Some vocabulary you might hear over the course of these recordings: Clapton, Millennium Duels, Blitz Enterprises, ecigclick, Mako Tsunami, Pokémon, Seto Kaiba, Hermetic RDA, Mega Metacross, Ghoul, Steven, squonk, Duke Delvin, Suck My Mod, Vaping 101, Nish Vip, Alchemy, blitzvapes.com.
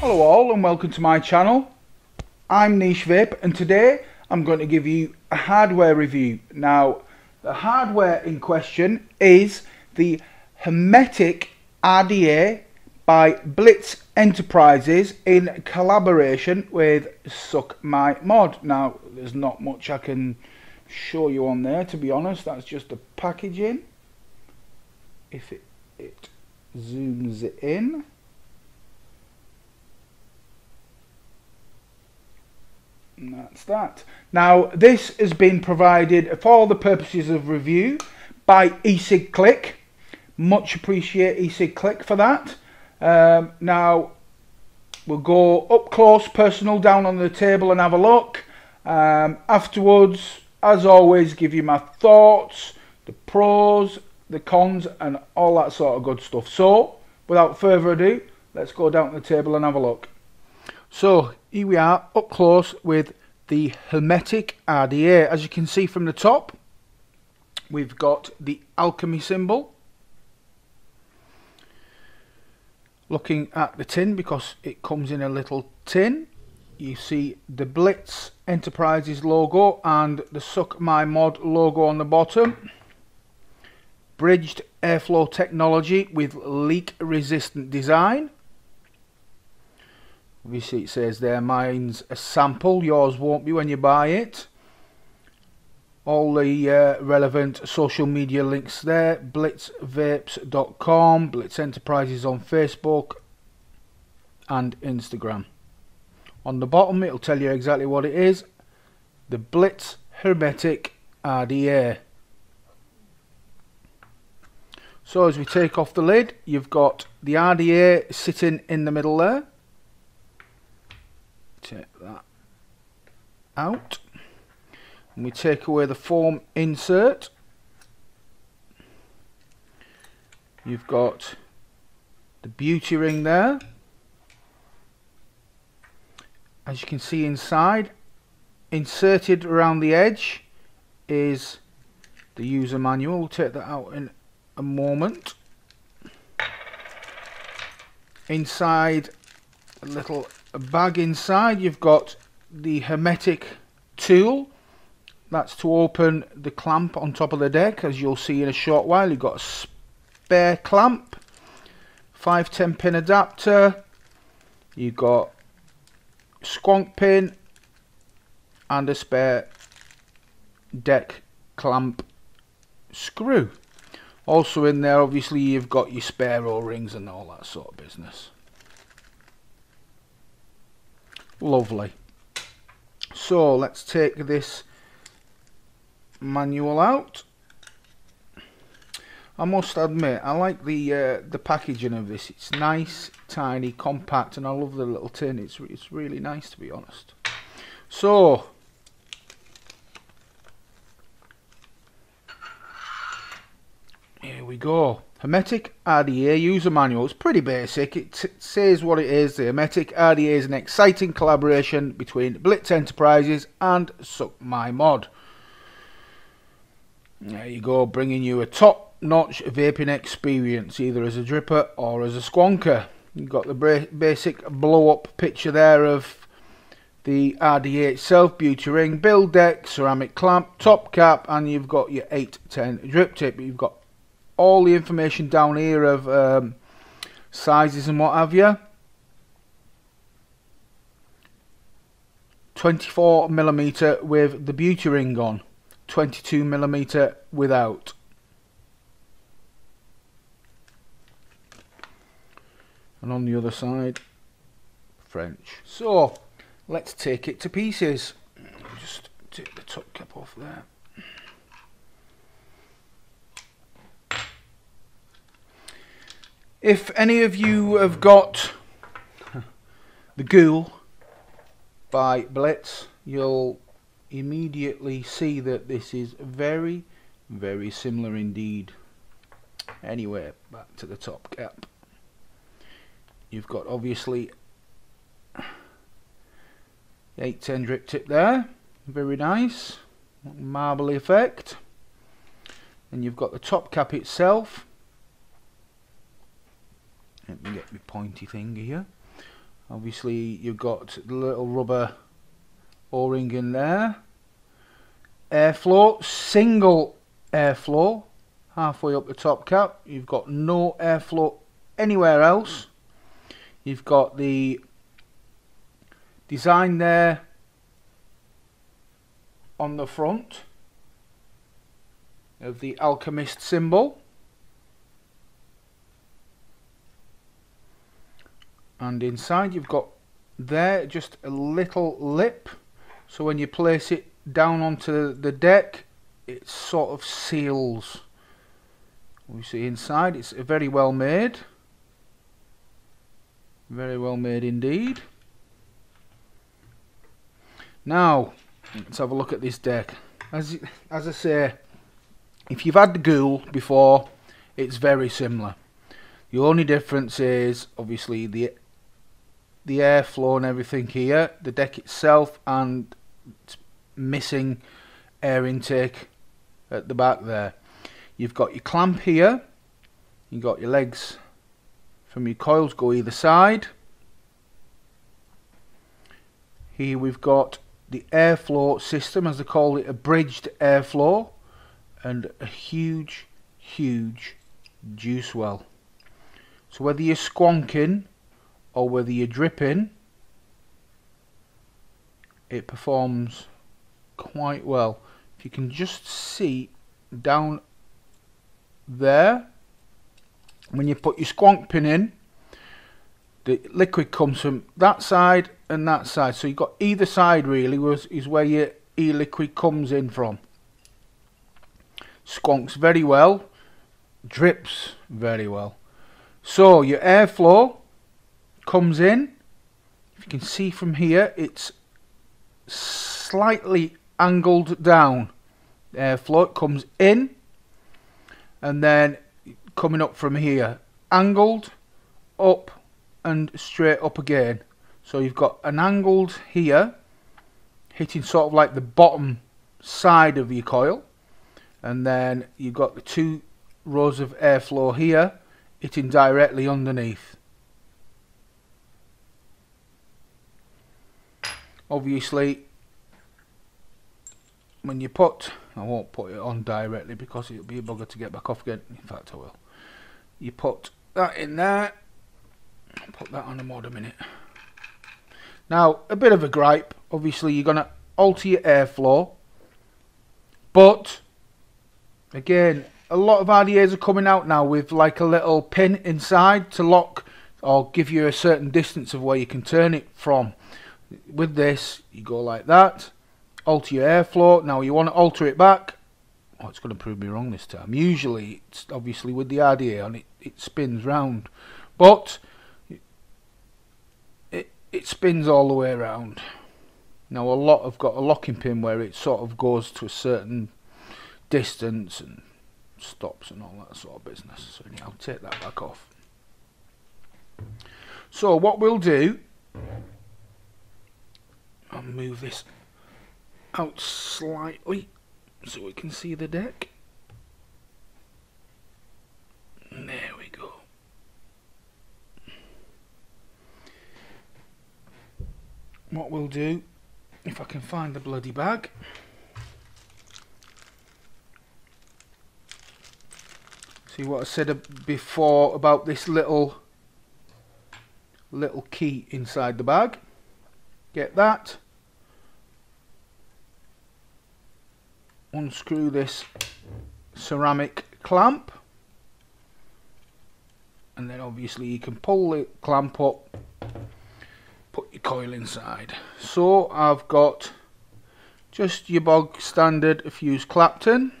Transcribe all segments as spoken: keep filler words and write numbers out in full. Hello all and welcome to my channel. I'm Nish Vip and today I'm going to give you a hardware review. Now the hardware in question is the Hermetic R D A by Blitz Enterprises in collaboration with Suck My Mod. Now there's not much I can show you on there, to be honest. That's just the packaging. If it, it zooms it in. And that's that. Now this has been provided for the purposes of review by ecigclick. Much appreciate ecigclick for that. Um, now we'll go up close, personal, down on the table and have a look. Um, afterwards, as always, give you my thoughts, the pros, the cons and all that sort of good stuff. So without further ado, let's go down to the table and have a look. So here we are up close with the Hermetic R D A. As you can see from the top, we've got the Alchemy symbol. Looking at the tin, because it comes in a little tin, you see the Blitz Enterprises logo and the Suck My Mod logo on the bottom. Bridged airflow technology with leak resistant design. Obviously it says there, mine's a sample, yours won't be when you buy it. All the uh, relevant social media links there, blitz vapes dot com, Blitz Enterprises on Facebook and Instagram. On the bottom it'll tell you exactly what it is, the Blitz Hermetic R D A. So as we take off the lid, you've got the R D A sitting in the middle there. Take that out and we take away the foam insert. You've got the beauty ring there. As you can see inside, inserted around the edge is the user manual. We'll take that out in a moment. Inside a little A bag inside, you've got the hermetic tool. That's to open the clamp on top of the deck. As you'll see in a short while, you've got a spare clamp, five ten pin adapter, you've got squonk pin and a spare deck clamp screw. Also in there, obviously, you've got your spare O-rings and all that sort of business. Lovely. So let's take this manual out. I must admit, I like the uh, the packaging of this. It's nice, tiny, compact, and I love the little tin. It's it's really nice, to be honest. So here we go. Hermetic R D A user manual. It's pretty basic. It, it says what it is. The Hermetic R D A is an exciting collaboration between Blitz Enterprises and Suck My Mod. There you go, bringing you a top-notch vaping experience, either as a dripper or as a squonker. You've got the basic blow-up picture there of the R D A itself, beauty ring, build deck, ceramic clamp, top cap, and you've got your eight ten drip tip. You've got all the information down here of um, sizes and what have you. twenty-four millimeter with the beauty ring on, twenty-two millimeter without. And on the other side, French. So let's take it to pieces. Just take the top cap off there. If any of you have got the Ghoul by Blitz, you'll immediately see that this is very, very similar indeed. Anyway, back to the top cap. You've got obviously the eight ten drip tip there, very nice, marbly effect. And you've got the top cap itself. Let me get my pointy thing here. Obviously you've got the little rubber o-ring in there. Airflow, single airflow halfway up the top cap. You've got no airflow anywhere else. You've got the design there on the front of the alchemist symbol, and inside you've got there just a little lip, so when you place it down onto the deck it sort of seals. We see inside it's very well made, very well made indeed. Now let's have a look at this deck. As as I say, if you've had the Ghoul before, it's very similar. The only difference is obviously the the airflow and everything here, the deck itself, and it's missing air intake at the back there. You've got your clamp here, you've got your legs from your coils go either side. Here we've got the airflow system, as they call it, a bridged airflow, and a huge, huge juice well. So whether you're squonking or whether you're dripping, it performs quite well. If you can just see down there, when you put your squonk pin in, the liquid comes from that side and that side, so you've got either side really is where your e-liquid comes in from. Squonks very well, drips very well. So your airflow comes in, if you can see from here, it's slightly angled down. Airflow comes in, and then coming up from here, angled up and straight up again. So you've got an angled here, hitting sort of like the bottom side of your coil, and then you've got the two rows of airflow here hitting directly underneath. Obviously when you put, I won't put it on directly because it'll be a bugger to get back off again, in fact I will, you put that in there, put that on the mod a minute. Now a bit of a gripe, obviously you're going to alter your airflow, but again, a lot of R D As are coming out now with like a little pin inside to lock or give you a certain distance of where you can turn it from. With this, you go like that, alter your airflow. Now you want to alter it back. Oh, it's going to prove me wrong this time. Usually, it's obviously with the R D A on it, it spins round, but it, it spins all the way around. Now a lot have got a locking pin where it sort of goes to a certain distance and stops and all that sort of business. So anyhow, I'll take that back off. So what we'll do, I'll move this out slightly so we can see the deck. There we go. What we'll do, if I can find the bloody bag, see what I said before about this little little key inside the bag. Get that. Unscrew this ceramic clamp, and then obviously you can pull the clamp up, put your coil inside. So I've got just your bog standard fuse Clapton.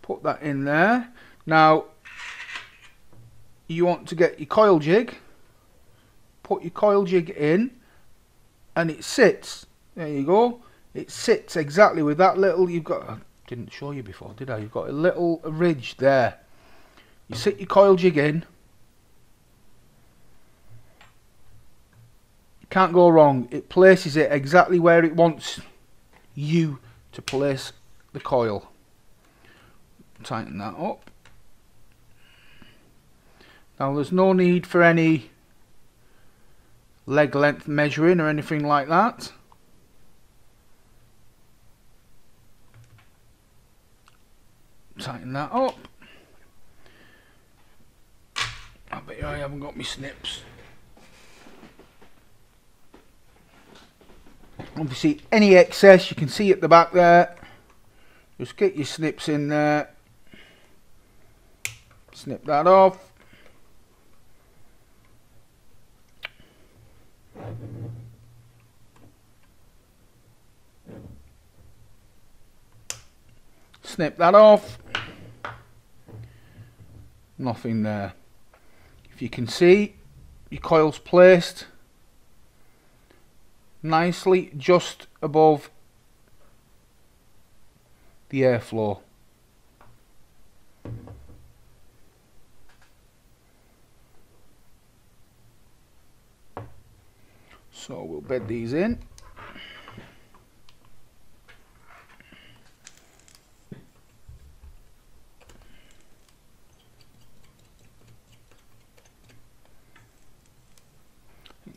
Put that in there. Now you want to get your coil jig, put your coil jig in, and it sits. There you go. it sits exactly with that little, you've got, I didn't show you before, did I? You've got a little ridge there. You sit your coil jig in, you can't go wrong, it places it exactly where it wants you to place the coil. Tighten that up. Now there's no need for any leg length measuring or anything like that. Tighten that up. I bet you I haven't got my snips. Obviously any excess you can see at the back there, just get your snips in there, snip that off. Snip that off. Nothing there. If you can see, your coil's placed nicely just above the airflow. So we'll bed these in.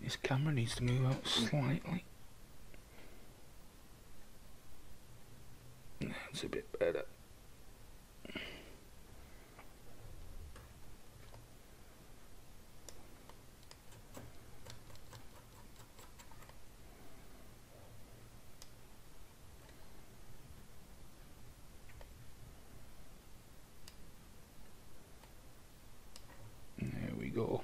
This camera needs to move out slightly. That's a bit better. There we go.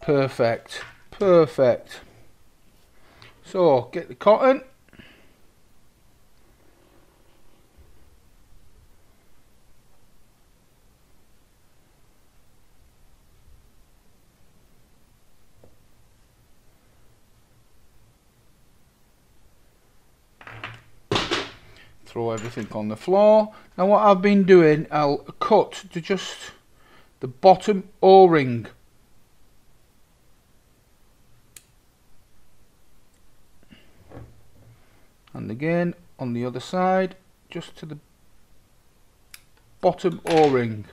Perfect, perfect. So get the cotton. Throw everything on the floor. Now what I've been doing, I'll cut to just the bottom O-ring. And again on the other side, just to the bottom O-ring.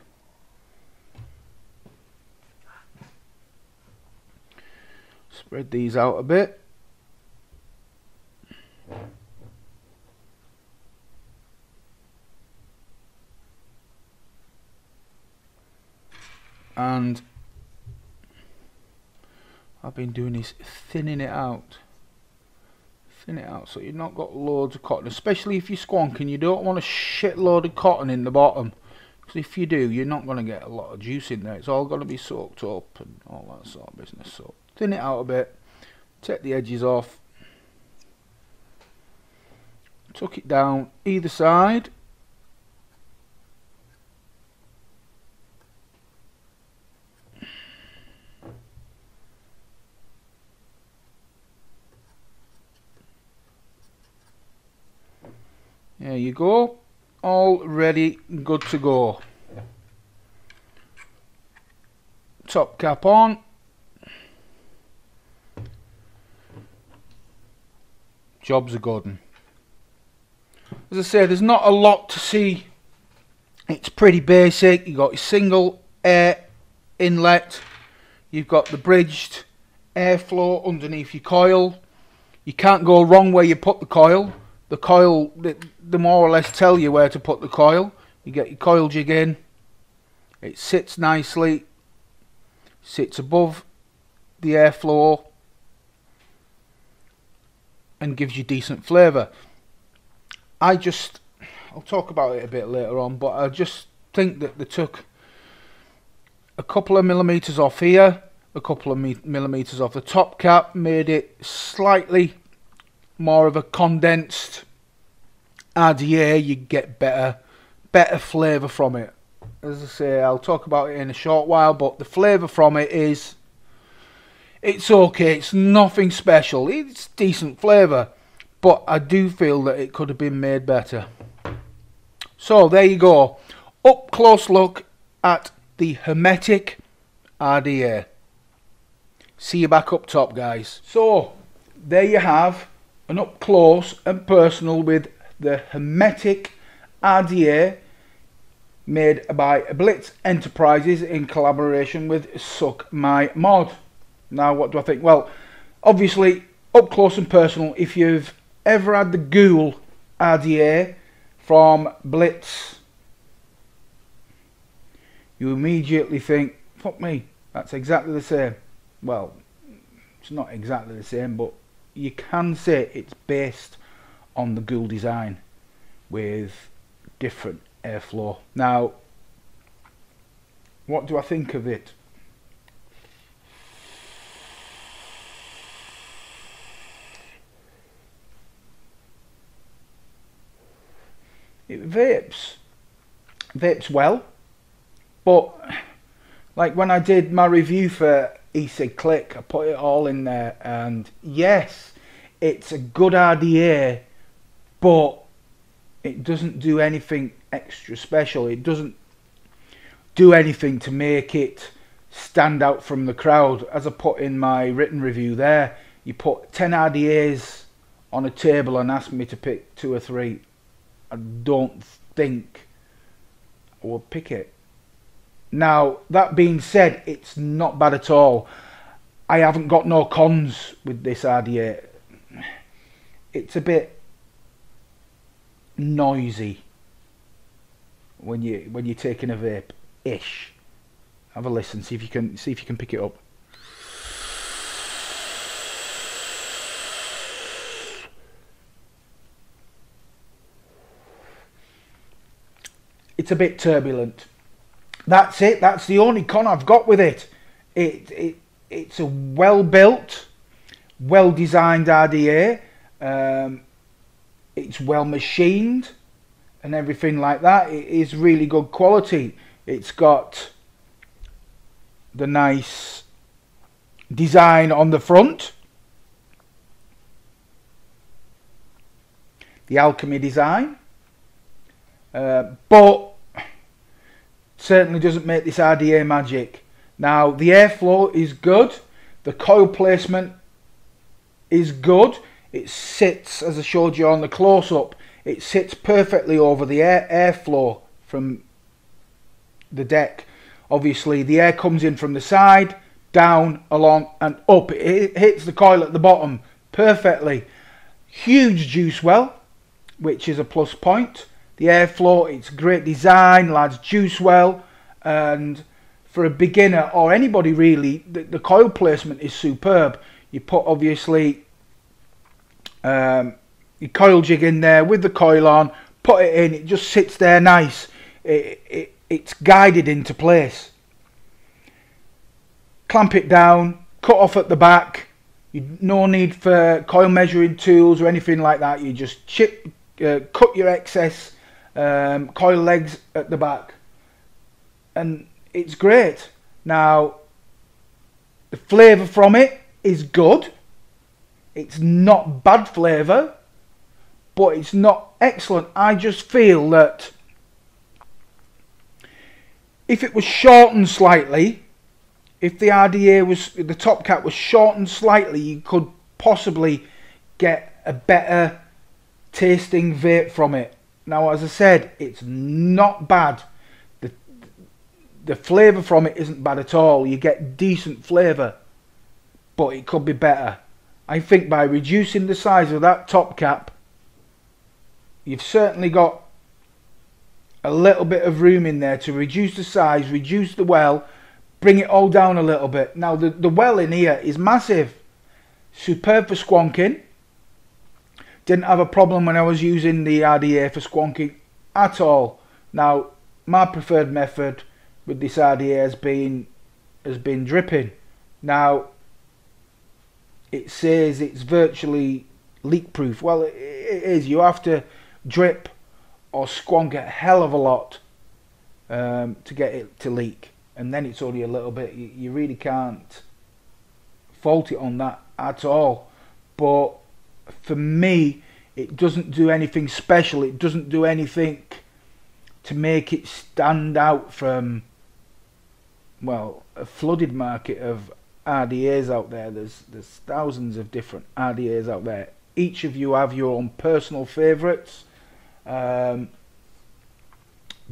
Spread these out a bit. And I've been doing is thinning it out. Thin it out so you've not got loads of cotton, especially if you're squonking. You don't want a shitload of cotton in the bottom, because if you do, you're not going to get a lot of juice in there. It's all going to be soaked up and all that sort of business. So thin it out a bit, take the edges off, tuck it down either side. There you go, all ready, good to go. Top cap on. Jobs are good. As I say, there's not a lot to see. It's pretty basic. You've got your single air inlet. You've got the bridged airflow underneath your coil. You can't go wrong where you put the coil. The coil, they, they more or less tell you where to put the coil. You get your coil jig in, it sits nicely, sits above the airflow and gives you decent flavour. I just, I'll talk about it a bit later on, but I just think that they took a couple of millimetres off here, a couple of mi millimetres off the top cap, made it slightly more of a condensed R D A. You get better better flavour from it. As I say, I'll talk about it in a short while, but the flavour from it is, it's okay, it's nothing special, it's decent flavour. but I do feel that it could have been made better. So there you go, up close look at the Hermetic R D A. See you back up top, guys. So there you have an up close and personal with the Hermetic R D A, made by Blitz Enterprises in collaboration with Suck My Mod. Now, what do I think? Well, obviously, up close and personal, if you've ever had the Ghoul R D A from Blitz, you immediately think, fuck me, that's exactly the same. Well, it's not exactly the same, but you can say it's based on the Ghoul design with different airflow. Now, what do I think of it? It vapes. Vapes well, but like when I did my review for ecigclick, I put it all in there, and yes, it's a good R D A, but it doesn't do anything extra special. It doesn't do anything to make it stand out from the crowd. As I put in my written review there, you put ten R D As on a table and asked me to pick two or three, I don't think I will pick it. Now, that being said, it's not bad at all. I haven't got no cons with this R D A. It's a bit noisy when you when you're taking a vape ish. Have a listen, see if you can see if you can pick it up. It's a bit turbulent. That's it. That's the only con I've got with it. It it it's a well built, well designed R D A. Um, it's well machined and everything like that. It is really good quality. It's got the nice design on the front, the Alchemy design, uh, but certainly doesn't make this R D A magic. Now, the airflow is good, the coil placement is good. It sits, as I showed you on the close-up, it sits perfectly over the air airflow from the deck. Obviously, the air comes in from the side, down, along, and up. It hits the coil at the bottom perfectly. Huge juice well, which is a plus point. The airflow, it's great design, large juice well, and for a beginner or anybody really, the, the coil placement is superb. You put, obviously, Um, your coil jig in there with the coil on, put it in, it just sits there nice. It, it, it's guided into place. Clamp it down, cut off at the back. You, no need for coil measuring tools or anything like that. You just chip, uh, cut your excess um, coil legs at the back. And it's great. Now, the flavour from it is good. It's not bad flavour, but it's not excellent. I just feel that if it was shortened slightly, if the R D A was, the top cap was shortened slightly, you could possibly get a better tasting vape from it. Now, as I said, it's not bad. The, the flavour from it isn't bad at all. You get decent flavour, but it could be better. I think by reducing the size of that top cap, you've certainly got a little bit of room in there to reduce the size, reduce the well, bring it all down a little bit. Now, the, the well in here is massive. Superb for squonking. Didn't have a problem when I was using the R D A for squonking at all. Now, my preferred method with this R D A has been, has been dripping. Now, it says it's virtually leak proof. Well, it is. You have to drip or squonk a hell of a lot um, to get it to leak, and then it's only a little bit. You really can't fault it on that at all. But for me, It doesn't do anything special. It doesn't do anything to make it stand out from, well, a flooded market of R D As out there. There's there's thousands of different R D As out there. Each of you have your own personal favourites, um,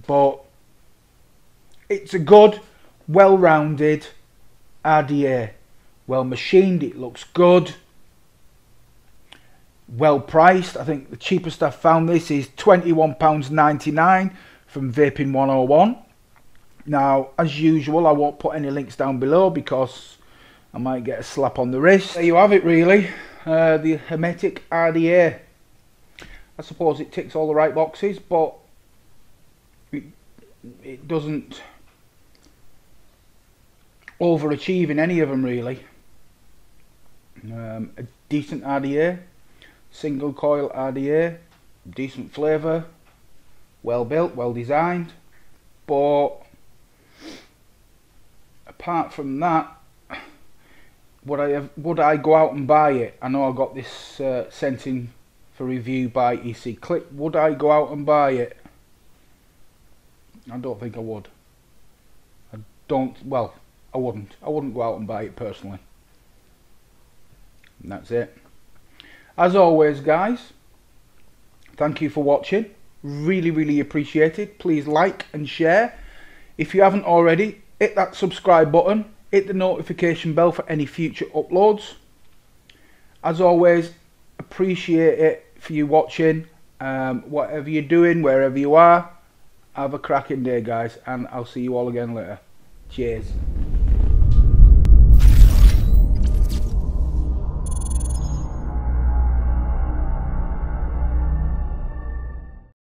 but it's a good, well-rounded R D A. Well machined, it looks good. Well priced. I think the cheapest I've found this is twenty-one pounds ninety-nine from Vaping one oh one. Now, as usual, I won't put any links down below because I might get a slap on the wrist. There you have it, really. Uh, the Hermetic R D A. I suppose it ticks all the right boxes, but it, it doesn't overachieve in any of them, really. Um, a decent R D A. Single coil R D A, decent flavour, well built, well designed, but apart from that, would I have, would I go out and buy it? I know I got this uh, sent in for review by ecigclick. Would I go out and buy it? I don't think I would. I don't, well, I wouldn't. I wouldn't go out and buy it personally. And that's it. As always, guys, thank you for watching. Really, really appreciate it. Please like and share. If you haven't already, hit that subscribe button. Hit the notification bell for any future uploads. As always, appreciate it for you watching. Um, whatever you're doing, wherever you are, have a cracking day, guys. And I'll see you all again later. Cheers.